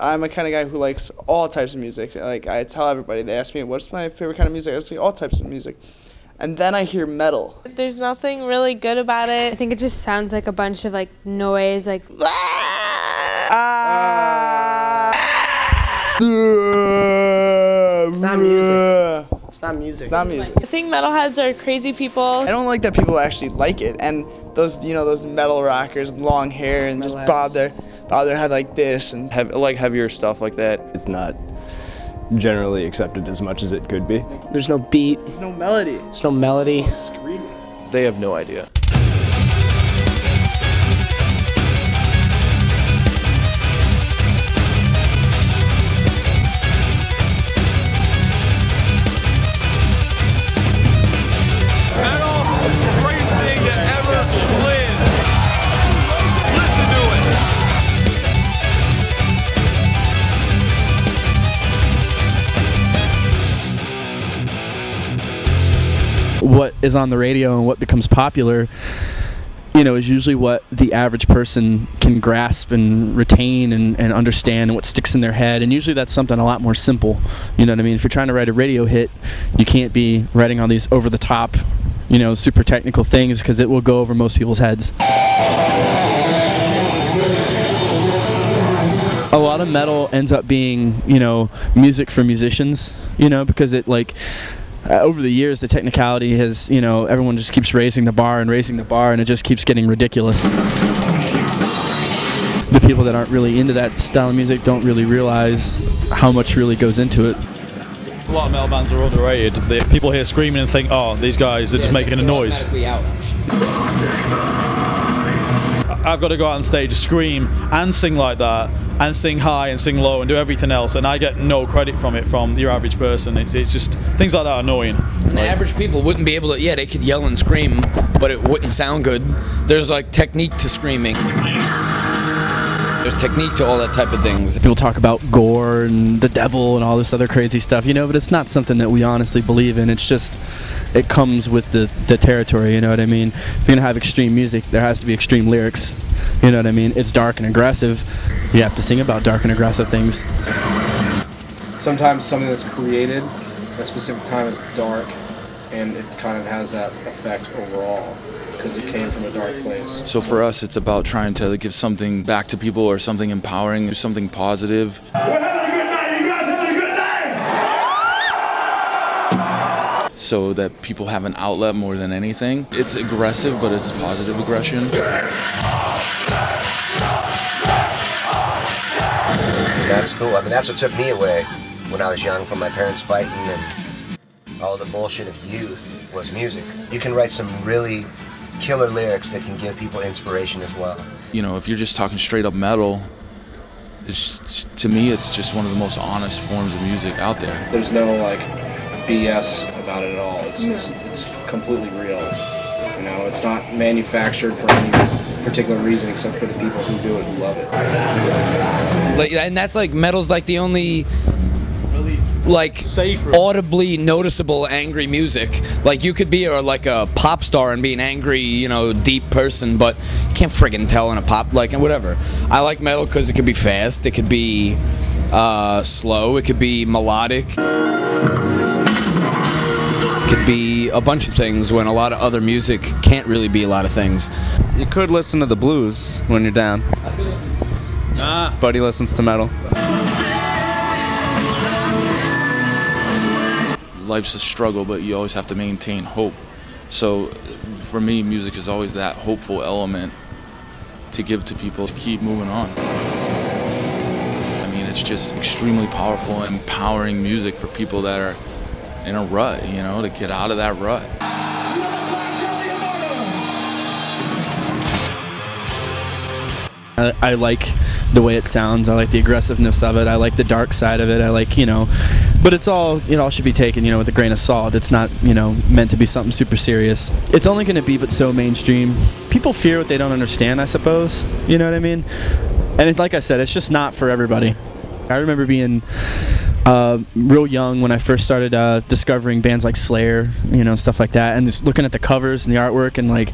I'm a kind of guy who likes all types of music. Like, I tell everybody, they ask me, what's my favorite kind of music? I say, all types of music. And then I hear metal. There's nothing really good about it. I think it just sounds like a bunch of, like, noise, like... It's not music. It's not music. It's not music. I think metalheads are crazy people. I don't like that people actually like it. And those, you know, those metal rockers, long hair and metalheads. Just bob their head like this and have like heavier stuff like that. It's not generally accepted as much as it could be. There's no beat. There's no melody. There's no melody. Screaming. They have no idea. What is on the radio and what becomes popular, you know, is usually what the average person can grasp and retain and understand, and what sticks in their head. And usually that's something a lot more simple. You know what I mean? If you're trying to write a radio hit, you can't be writing all these over-the-top, you know, super technical things, because it will go over most people's heads. A lot of metal ends up being, you know, music for musicians, you know, because it, like... over the years, the technicality has, you know, everyone just keeps raising the bar, and it just keeps getting ridiculous. The people that aren't really into that style of music don't really realize how much really goes into it. A lot of metal bands are underrated. People hear screaming and think, oh, these guys are just making a noise. I've got to go out on stage, scream, and sing like that, and sing high and sing low and do everything else, and I get no credit from it from your average person. It's just things like that are annoying. And the average people wouldn't be able to, yeah, they could yell and scream, but it wouldn't sound good. There's like technique to screaming. There's technique to all that type of things. People talk about gore and the devil and all this other crazy stuff, you know, but it's not something that we honestly believe in. It's just, it comes with the territory, you know what I mean? If you're going to have extreme music, there has to be extreme lyrics, you know what I mean? It's dark and aggressive. You have to sing about dark and aggressive things. Sometimes something that's created at a specific time is dark, and it kind of has that effect overall, because it came from a dark place. So for us, it's about trying to give something back to people, or something empowering, or something positive. We're having a good night, you guys having a good night! So that people have an outlet more than anything. It's aggressive, but it's positive aggression. That's cool. I mean, that's what took me away when I was young from my parents fighting and all the bullshit of youth was music. You can write some really killer lyrics that can give people inspiration as well. You know, if you're just talking straight up metal, it's just, to me, it's just one of the most honest forms of music out there. There's no like BS about it at all. It's completely real. You know, it's not manufactured for any particular reason except for the people who do it, who love it. Like, and that's like, metal's like the only like audibly noticeable angry music. Like, you could be like a pop star and be an angry, you know, deep person, but you can't friggin' tell in a pop, like, and whatever. I like metal because it could be fast, it could be slow, it could be melodic, it could be a bunch of things when a lot of other music can't really be a lot of things. You could listen to the blues when you're down. I could listen to the blues. Ah. Buddy listens to metal. Life's a struggle, but you always have to maintain hope. So for me, music is always that hopeful element to give to people to keep moving on. I mean, it's just extremely powerful and empowering music for people that are in a rut, you know, to get out of that rut. I like the way it sounds, I like the aggressiveness of it, I like the dark side of it, I like, you know, but it's all, it all should be taken, you know, with a grain of salt. It's not, you know, meant to be something super serious. It's only going to be but so mainstream. People fear what they don't understand, I suppose, you know what I mean? And it, like I said, it's just not for everybody. I remember being real young when I first started discovering bands like Slayer, you know, stuff like that, and just looking at the covers and the artwork and, like,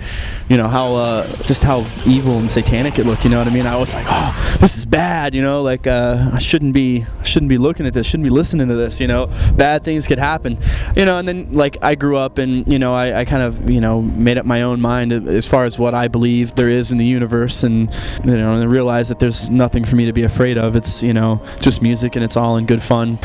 you know, how just how evil and satanic it looked, you know what I mean? I was like, oh, this is bad, you know, like, I shouldn't be looking at this, shouldn't be listening to this, you know, bad things could happen, you know. And then, like, I grew up and, you know, I kind of, you know, made up my own mind as far as what I believe there is in the universe, and, you know, and I realized that there's nothing for me to be afraid of. It's, you know, just music, and it's all in good fun.